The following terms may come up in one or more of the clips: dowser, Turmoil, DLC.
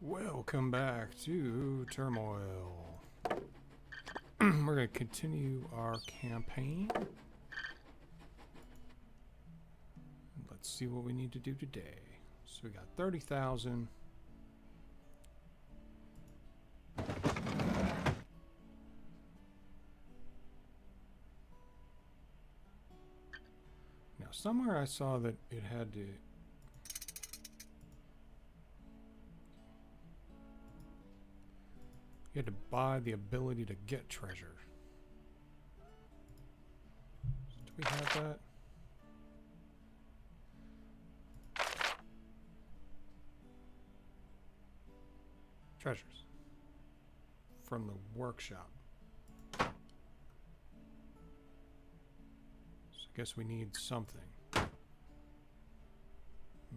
Welcome back to Turmoil. We're going to continue our campaign. Let's see what we need to do today. So we got 30,000. Now somewhere I saw that it had to... You had to buy the ability to get treasure. Do we have that? Treasures. From the workshop. So I guess we need something.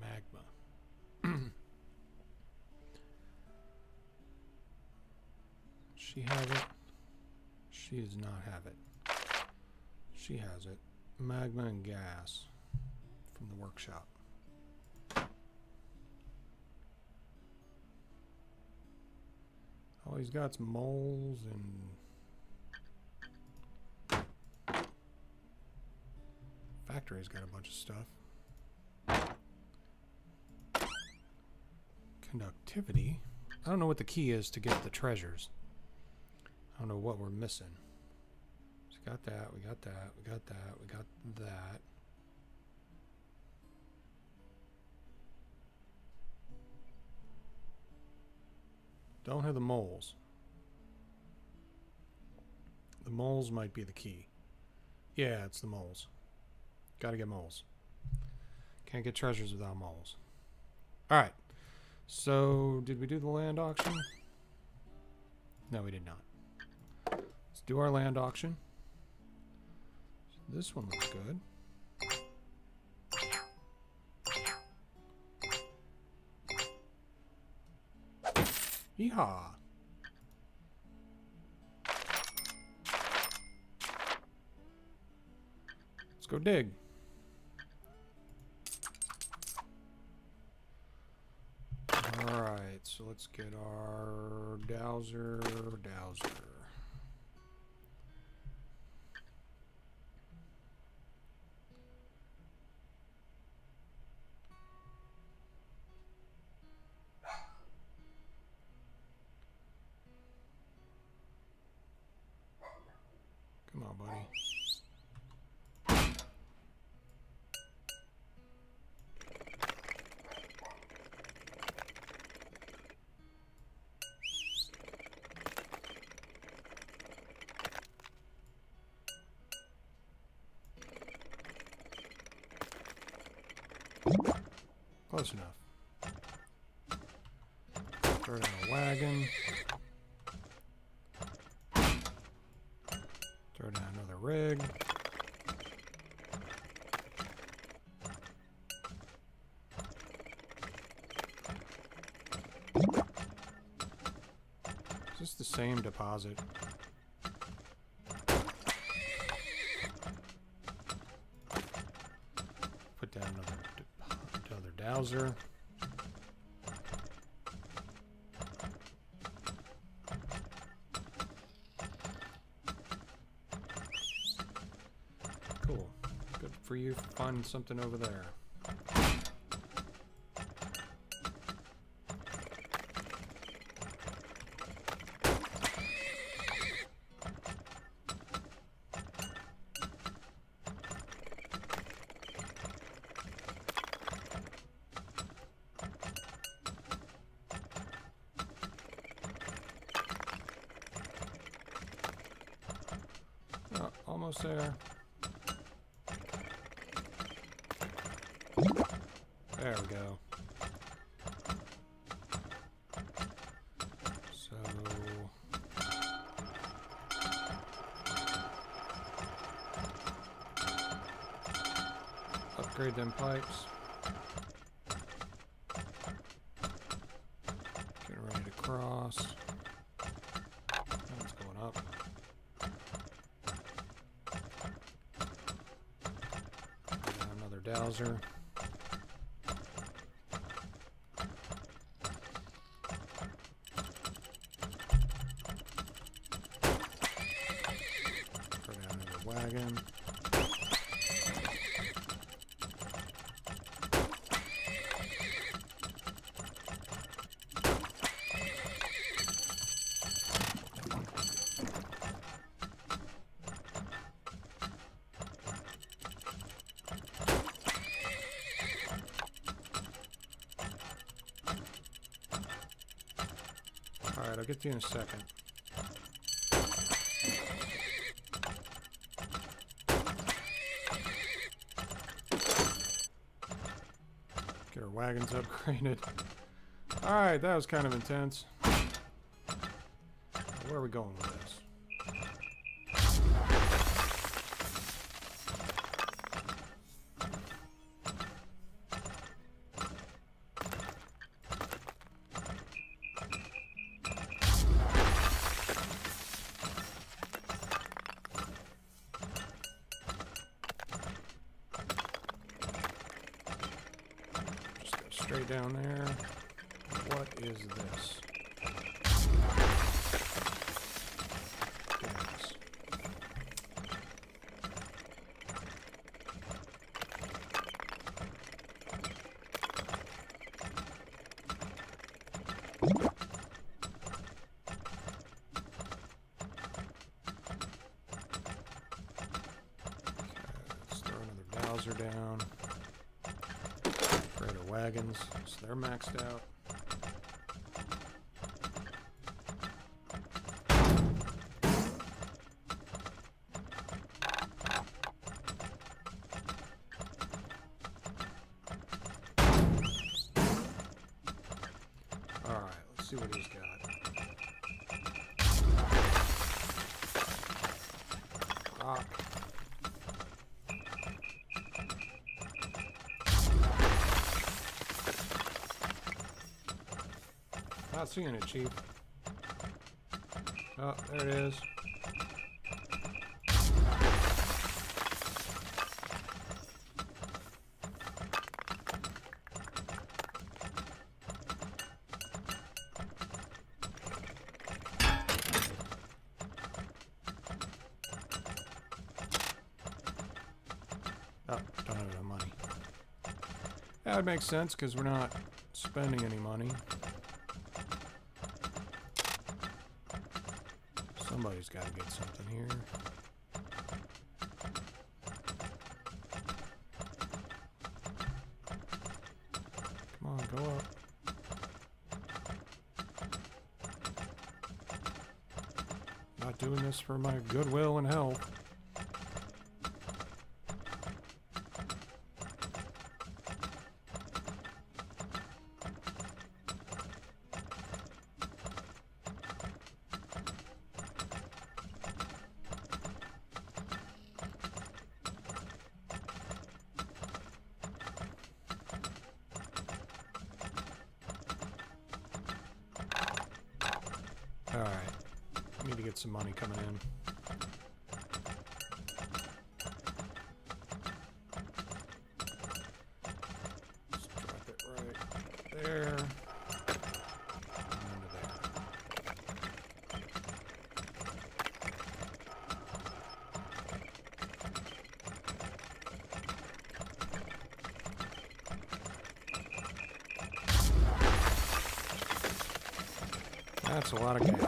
Magma. She has it. She does not have it. She has it. Magma and gas from the workshop. I always got some moles and factory's got a bunch of stuff. Conductivity. I don't know what the key is to get the treasures. I don't know what we're missing. So we got that, we got that, we got that, we got that. Don't have the moles. The moles might be the key. Yeah, it's the moles. Gotta get moles. Can't get treasures without moles. Alright. So, did we do the land auction? No, we did not. Let's do our land auction. So this one looks good. Yeehaw! Let's go dig. Alright, so let's get our dowser. Come on, buddy. Close enough. Throw it in a wagon. Throw down another rig. Is this the same deposit? Put down another dowser. For you finding something over there. Oh, almost there. There we go. So... upgrade them pipes. Get ready to cross. That's going up. Another dowser. again. Alright, I'll get to you in a second. Get our wagons upgraded. Alright, that was kind of intense. Where are we going with this? Straight down there. What is this? Yes. Let's throw another Bowser down. Wagons, so they're maxed out. All right, let's see what he's got. Rock. Not seeing it, Chief. Oh, there it is. Oh, don't have enough money. That would make sense because we're not spending any money. Somebody's got to get something here. Come on, go up. Not doing this for my goodwill and health. Alright, I need to get some money coming in. Just drop it right there. And under there. That's a lot of gas.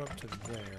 Up to there.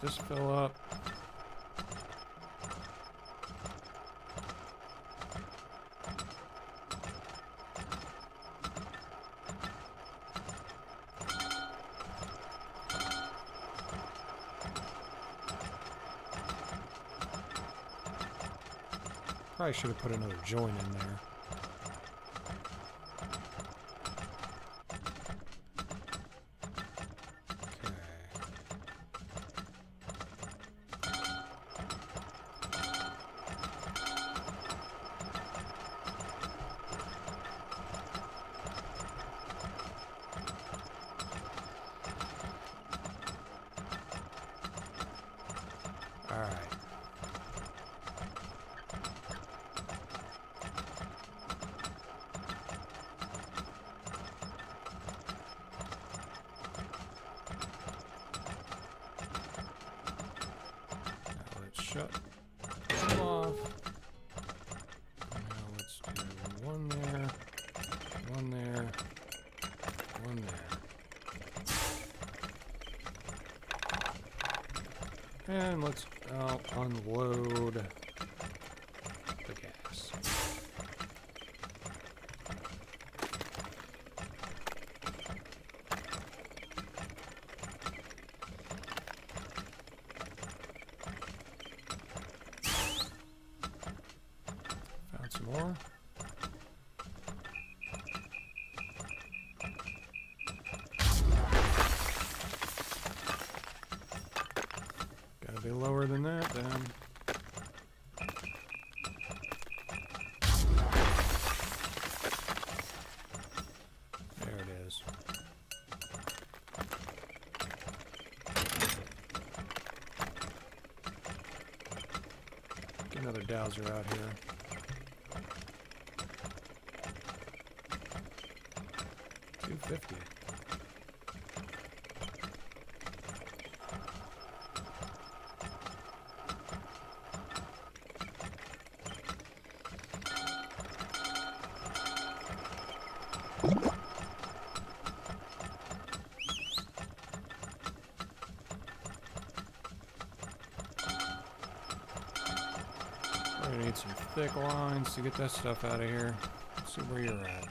Just fill up. Probably should have put another join in there. Shut them off. Now let's do one there, one there, one there. And let's unload the gas. More. Gotta be lower than that then. There it is. Get another dowser out here. We're gonna need some thick lines to get that stuff out of here. Let's see where you're at.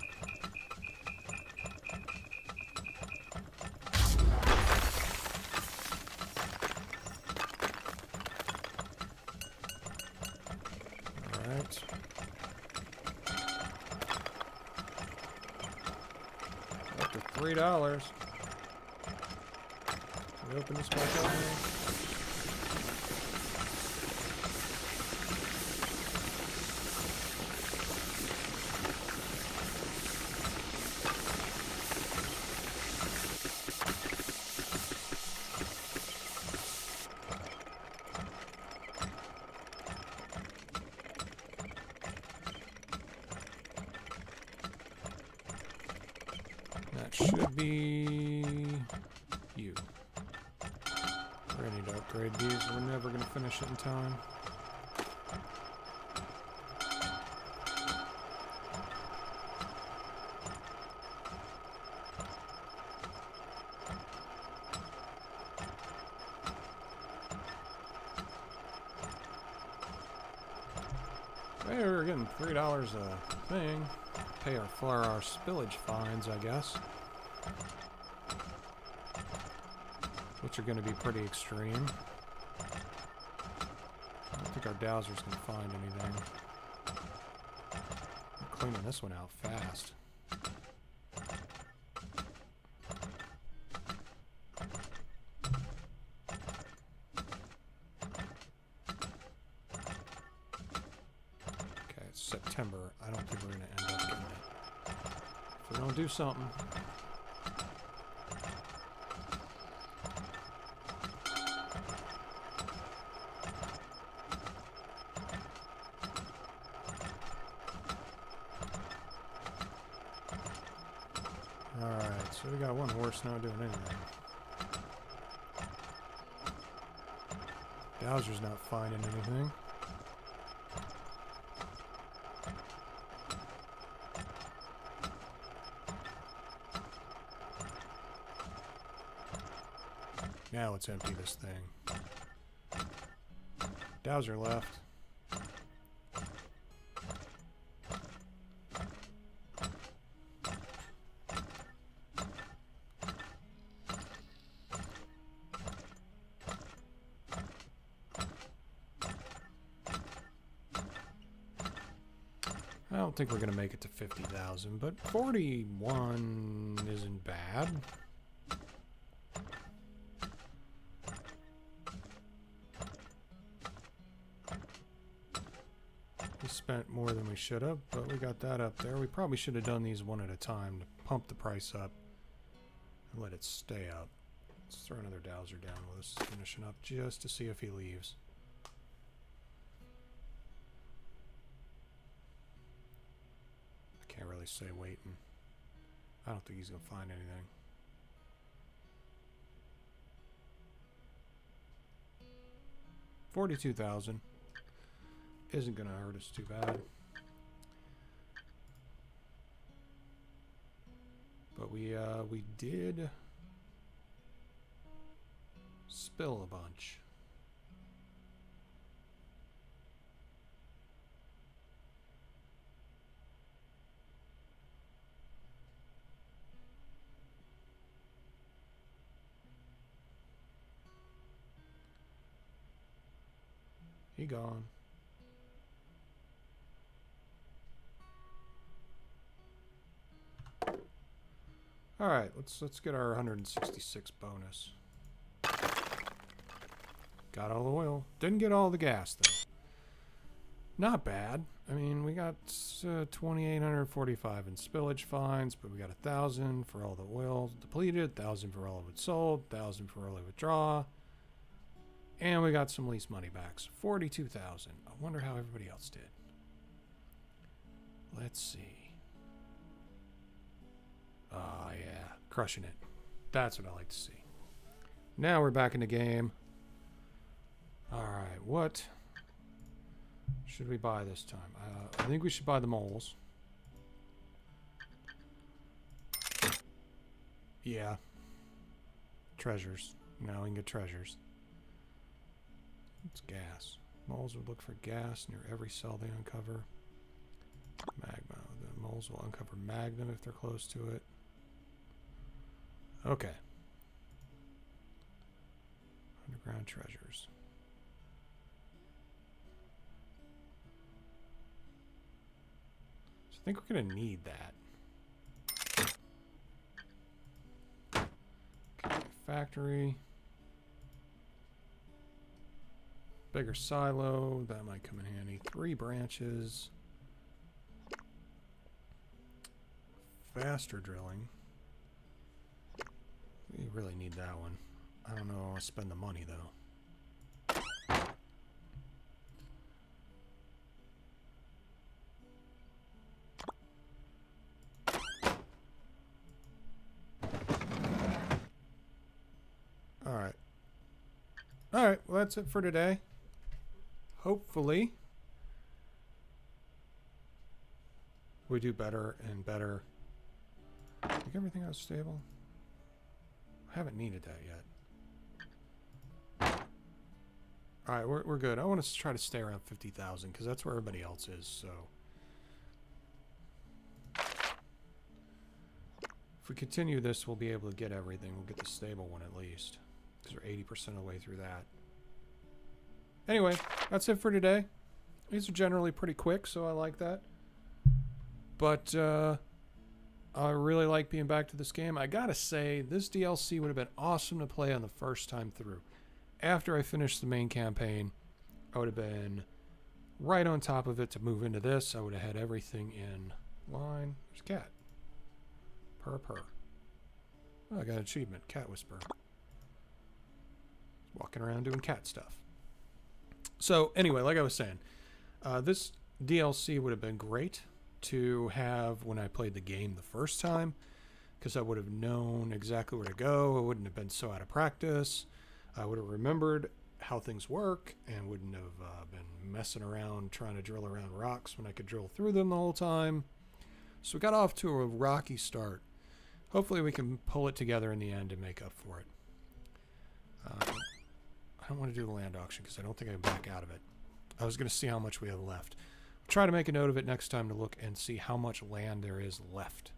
$3. Can we open this back up here? Should be you. We're gonna need to upgrade these. We're never gonna finish it in time. Hey, we're getting $3 a thing. Pay for our spillage fines, I guess. Which are going to be pretty extreme. I don't think our dowser's going to find anything. I'm cleaning this one out fast. Okay, it's September. I don't think we're going to end up getting it. If we don't do something... So we got one horse not doing anything. Dowser's not finding anything. Now let's empty this thing. Dowser left. I don't think we're going to make it to 50,000, but 41 isn't bad. We spent more than we should have, but we got that up there. We probably should have done these one at a time to pump the price up and let it stay up. Let's throw another dowser down while this is finishing up just to see if he leaves. Can't really say waiting. I don't think he's going to find anything. $42,000 isn't going to hurt us too bad. But we did spill a bunch. He gone. All right, let's get our 166 bonus. Got all the oil. Didn't get all the gas though. Not bad. I mean, we got 2,845 in spillage fines, but we got 1,000 for all the oil depleted, 1,000 for all of it sold, 1,000 for all of withdraw. And we got some lease money back, so 42,000. I wonder how everybody else did. Let's see. Oh, yeah. Crushing it. That's what I like to see. Now we're back in the game. Alright, what should we buy this time? I think we should buy the moles. Yeah. Treasures. Now we can get treasures. It's gas. Moles would look for gas near every cell they uncover. Magma. The moles will uncover magnum if they're close to it. Okay. Underground treasures. So I think we're going to need that. Okay, factory. Bigger silo, that might come in handy. 3 branches. Faster drilling. We really need that one. I don't know, I'll spend the money though. Alright. Alright, well that's it for today. Hopefully, we do better and better. I think everything else is stable. I haven't needed that yet. All right, we're good. I want to try to stay around 50,000 because that's where everybody else is. So, if we continue this, we'll be able to get everything. We'll get the stable one at least because we're 80% of the way through that. Anyway, that's it for today. These are generally pretty quick, so I like that. But I really like being back to this game. I gotta say, this DLC would have been awesome to play on the first time through. After I finished the main campaign, I would have been right on top of it to move into this. I would have had everything in line. There's cat. Purr. Oh, I got an achievement, Cat Whisperer. Walking around doing cat stuff. So, anyway, like I was saying, this DLC would have been great to have when I played the game the first time, because I would have known exactly where to go. I wouldn't have been so out of practice. I would have remembered how things work and wouldn't have been messing around trying to drill around rocks when I could drill through them the whole time. So we got off to a rocky start. Hopefully we can pull it together in the end and make up for it. I don't want to do the land auction because I don't think I can back out of it. I was going to see how much we have left. I'll try to make a note of it next time to look and see how much land there is left.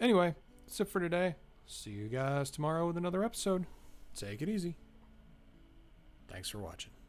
Anyway, that's it for today. See you guys tomorrow with another episode. Take it easy. Thanks for watching.